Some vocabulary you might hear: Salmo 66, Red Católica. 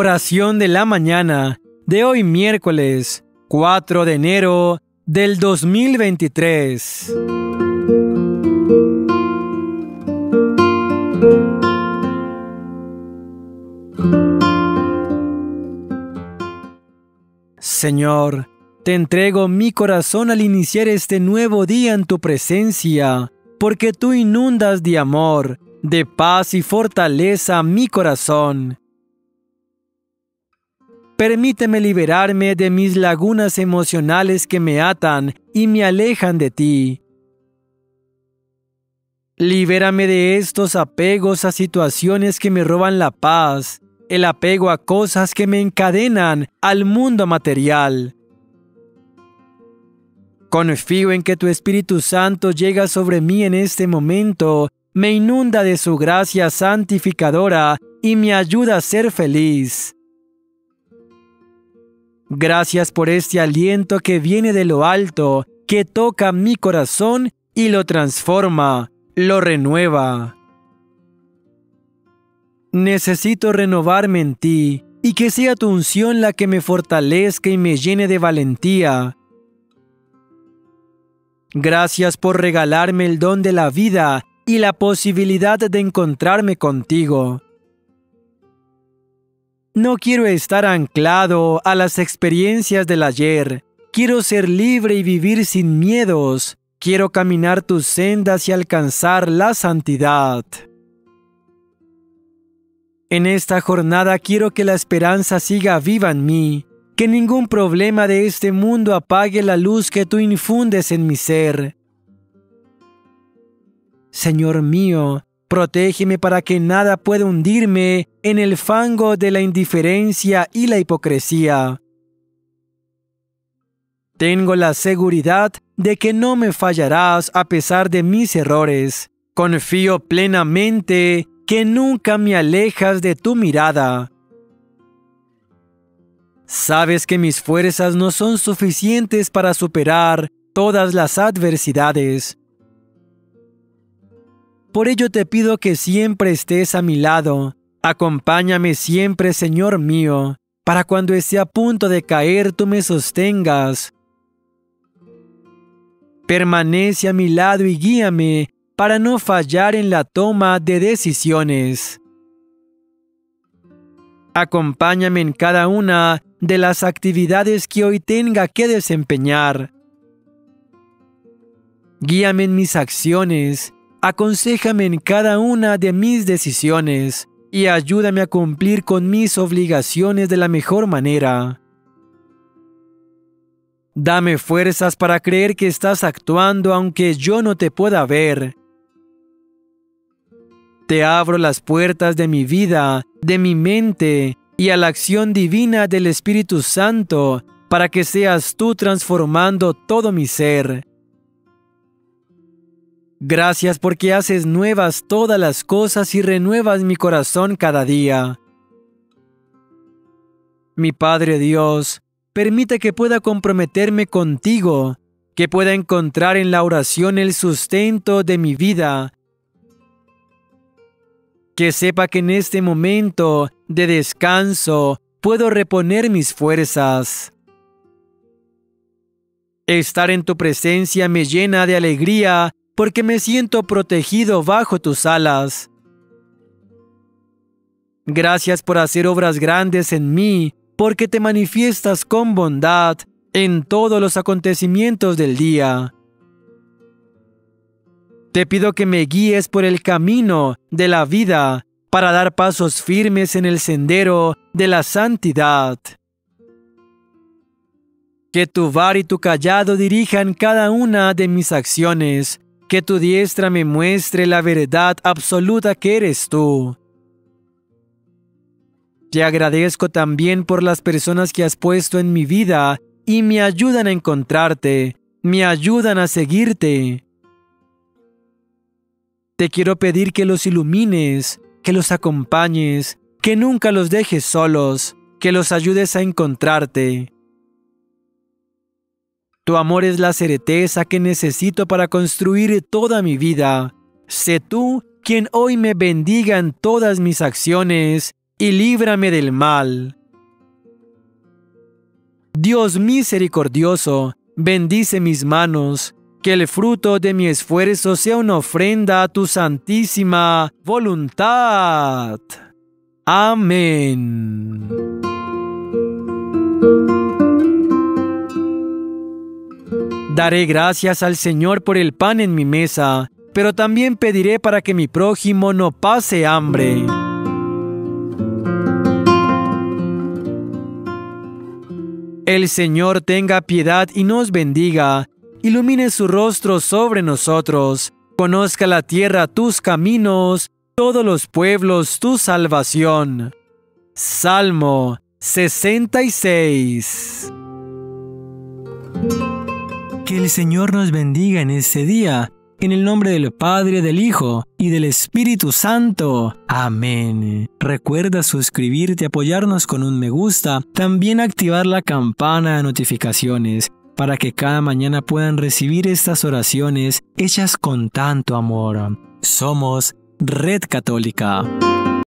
Oración de la mañana de hoy miércoles 4 de enero del 2023. Señor, te entrego mi corazón al iniciar este nuevo día en tu presencia, porque tú inundas de amor, de paz y fortaleza mi corazón. Permíteme liberarme de mis lagunas emocionales que me atan y me alejan de ti. Libérame de estos apegos a situaciones que me roban la paz, el apego a cosas que me encadenan al mundo material. Confío en que tu Espíritu Santo llega sobre mí en este momento, me inunda de su gracia santificadora y me ayuda a ser feliz. Gracias por este aliento que viene de lo alto, que toca mi corazón y lo transforma, lo renueva. Necesito renovarme en ti, y que sea tu unción la que me fortalezca y me llene de valentía. Gracias por regalarme el don de la vida y la posibilidad de encontrarme contigo. No quiero estar anclado a las experiencias del ayer. Quiero ser libre y vivir sin miedos. Quiero caminar tus sendas y alcanzar la santidad. En esta jornada quiero que la esperanza siga viva en mí. Que ningún problema de este mundo apague la luz que tú infundes en mi ser. Señor mío, protégeme para que nada pueda hundirme en el fango de la indiferencia y la hipocresía. Tengo la seguridad de que no me fallarás a pesar de mis errores. Confío plenamente que nunca me alejas de tu mirada. Sabes que mis fuerzas no son suficientes para superar todas las adversidades. Por ello te pido que siempre estés a mi lado. Acompáñame siempre, Señor mío, para cuando esté a punto de caer tú me sostengas. Permanece a mi lado y guíame para no fallar en la toma de decisiones. Acompáñame en cada una de las actividades que hoy tenga que desempeñar. Guíame en mis acciones. Aconséjame en cada una de mis decisiones y ayúdame a cumplir con mis obligaciones de la mejor manera. Dame fuerzas para creer que estás actuando aunque yo no te pueda ver. Te abro las puertas de mi vida, de mi mente y a la acción divina del Espíritu Santo para que seas tú transformando todo mi ser. Gracias porque haces nuevas todas las cosas y renuevas mi corazón cada día. Mi Padre Dios, permite que pueda comprometerme contigo, que pueda encontrar en la oración el sustento de mi vida, que sepa que en este momento de descanso puedo reponer mis fuerzas. Estar en tu presencia me llena de alegría, porque me siento protegido bajo tus alas. Gracias por hacer obras grandes en mí, porque te manifiestas con bondad en todos los acontecimientos del día. Te pido que me guíes por el camino de la vida, para dar pasos firmes en el sendero de la santidad. Que tu vara y tu callado dirijan cada una de mis acciones, que tu diestra me muestre la verdad absoluta que eres tú. Te agradezco también por las personas que has puesto en mi vida y me ayudan a encontrarte, me ayudan a seguirte. Te quiero pedir que los ilumines, que los acompañes, que nunca los dejes solos, que los ayudes a encontrarte. Tu amor es la certeza que necesito para construir toda mi vida. Sé tú quien hoy me bendiga en todas mis acciones y líbrame del mal. Dios misericordioso, bendice mis manos, que el fruto de mi esfuerzo sea una ofrenda a tu santísima voluntad. Amén. Daré gracias al Señor por el pan en mi mesa, pero también pediré para que mi prójimo no pase hambre. El Señor tenga piedad y nos bendiga, ilumine su rostro sobre nosotros, conozca la tierra tus caminos, todos los pueblos tu salvación. Salmo 66. Que el Señor nos bendiga en este día, en el nombre del Padre, del Hijo y del Espíritu Santo. Amén. Recuerda suscribirte, apoyarnos con un me gusta, también activar la campana de notificaciones para que cada mañana puedan recibir estas oraciones hechas con tanto amor. Somos Red Católica.